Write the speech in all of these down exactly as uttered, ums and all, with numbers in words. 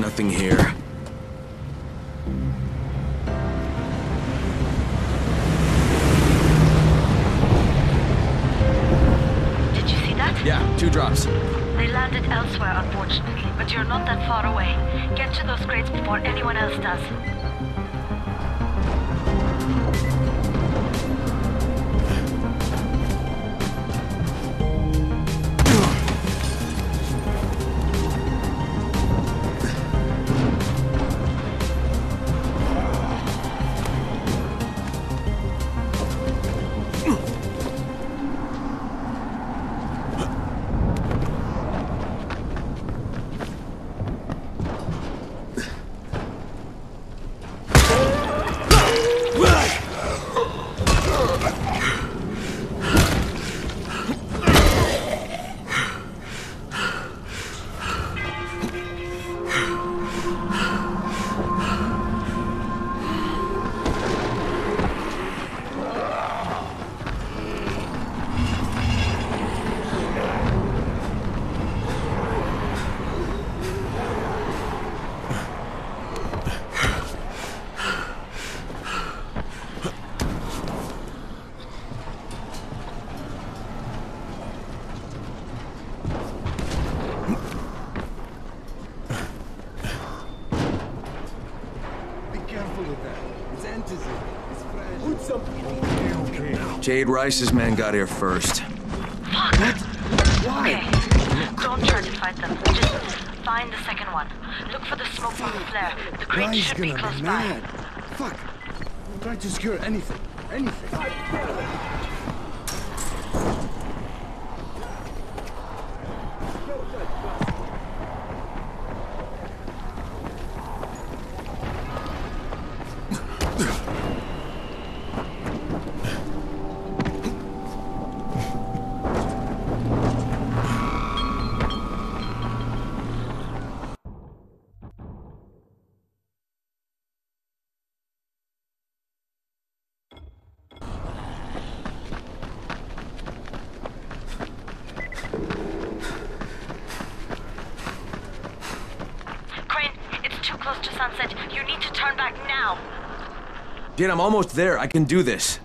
nothing here. Did you see that? Yeah, two drops. They landed elsewhere, unfortunately, but you're not that far away. Get to those crates before anyone else does. Jade, Rice's man got here first. Fuck! Why? Okay. Don't try to fight them. Just find the second one. Look for the smoke from the flare. The crate should be close be by. Fuck! I'm trying to secure anything. Anything. Jade, I'm almost there. I can do this.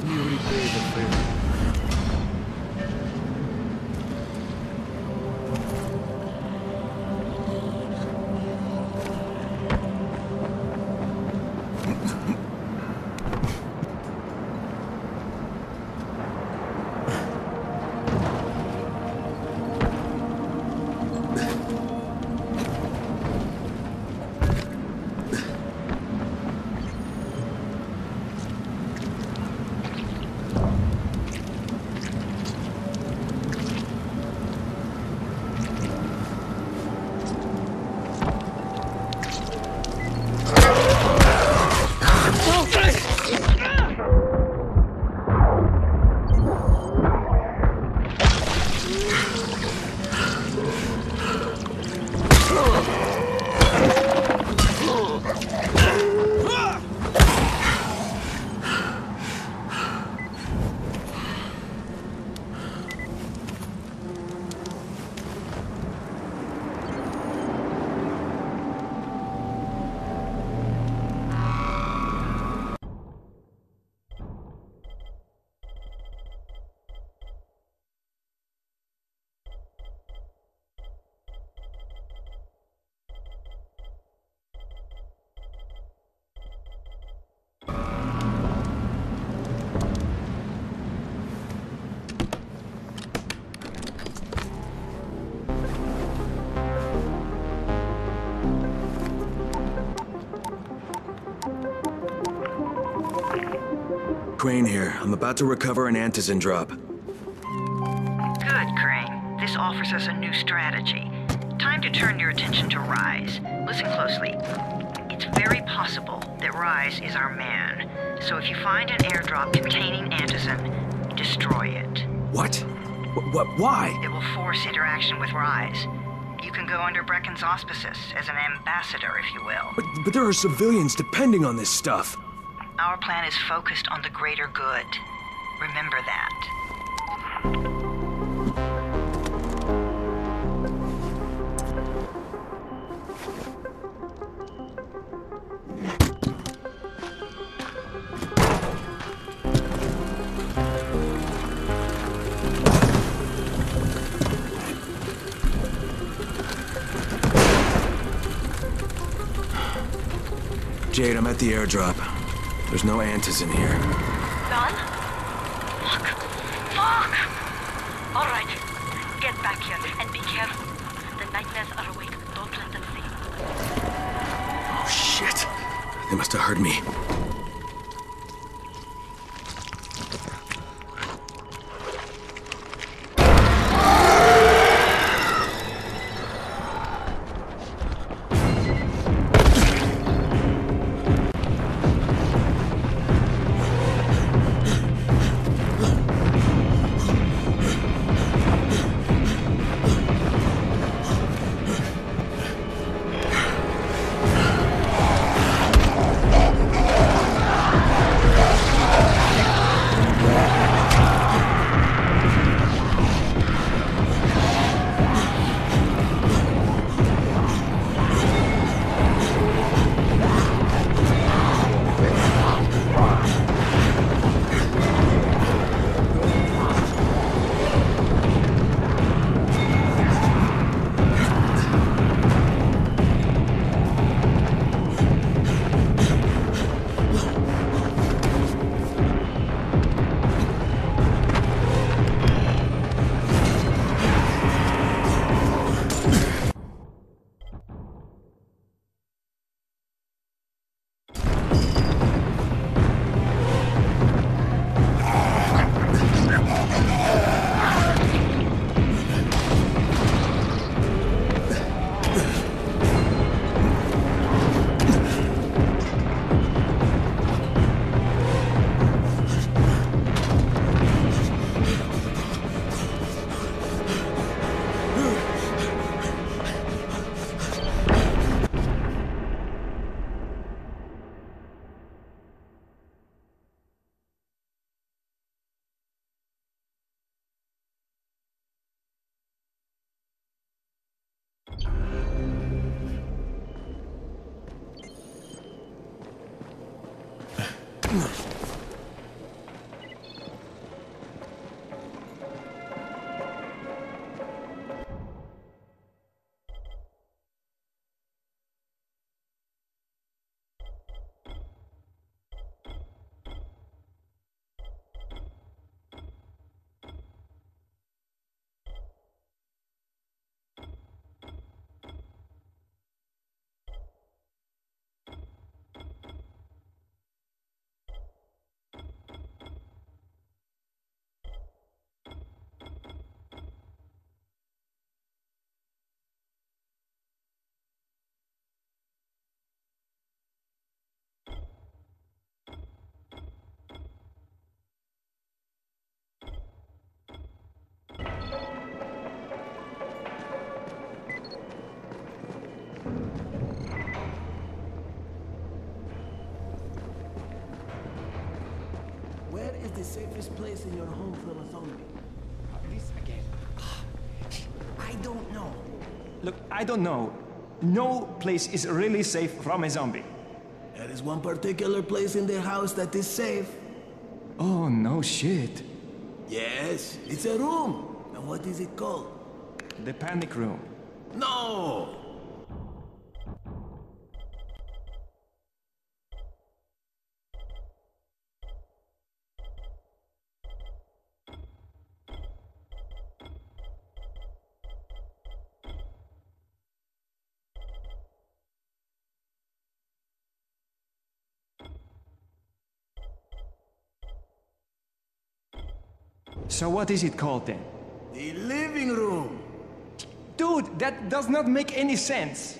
Let me repay the favor. Crane here. I'm about to recover an antizin drop. Good, Crane. This offers us a new strategy. Time to turn your attention to Rais. Listen closely. It's very possible that Rais is our man. So if you find an airdrop containing antizin, destroy it. What? What? Why? It will force interaction with Rais. You can go under Brecken's auspices as an ambassador, if you will. But, but there are civilians depending on this stuff. Our plan is focused on the greater good. Remember that. Jade, I'm at the airdrop. There's no antizin here. None? Fuck. Fuck! All right. Get back here and be careful. The nightmares are awake. Don't let them see. Oh, shit. They must have heard me. the safest place in your home from a zombie. This again. I don't know. Look, I don't know. No place is really safe from a zombie. There is one particular place in the house that is safe. Oh, no shit. Yes, it's a room. And what is it called? The panic room. No! So what is it called then? The living room! Dude, that does not make any sense!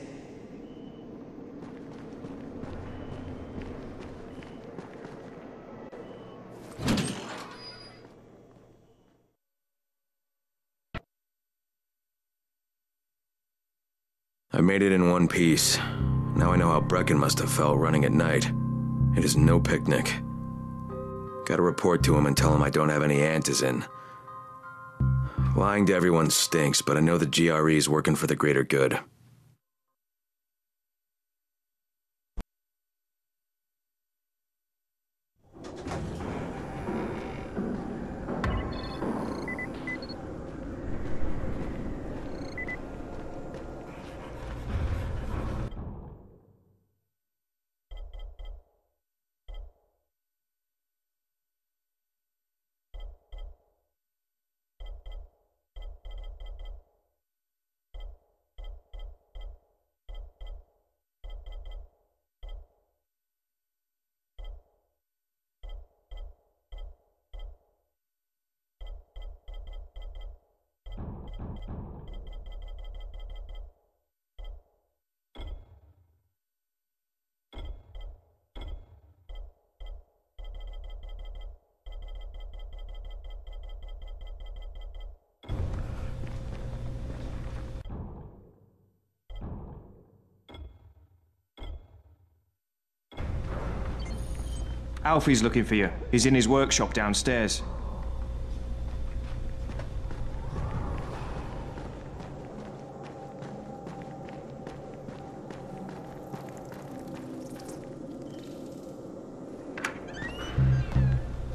I made it in one piece. Now I know how Brecken must have felt running at night. It is no picnic. Gotta report to him and tell him I don't have any antizin. Lying to everyone stinks, but I know the G R E is working for the greater good. Alfie's looking for you. He's in his workshop downstairs.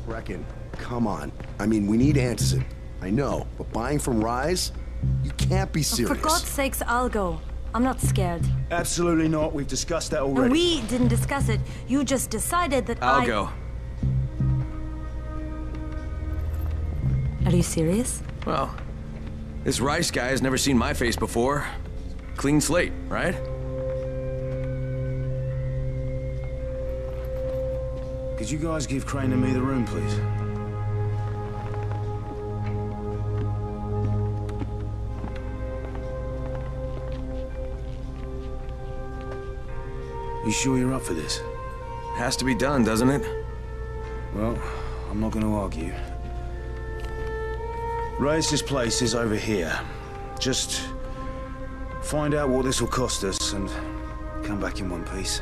Brecken, come on. I mean, we need antizin. I know, but buying from Rais? You can't be serious. For God's sakes, I'll go. I'm not scared. Absolutely not. We've discussed that already. And we didn't discuss it. You just decided that I'll I... I'll go. Are you serious? Well, this Rais guy has never seen my face before. Clean slate, right? Could you guys give Crane and me the room, please? You sure you're up for this? Has to be done, doesn't it? Well, I'm not going to argue. Rais's place is over here. Just find out what this will cost us and come back in one piece.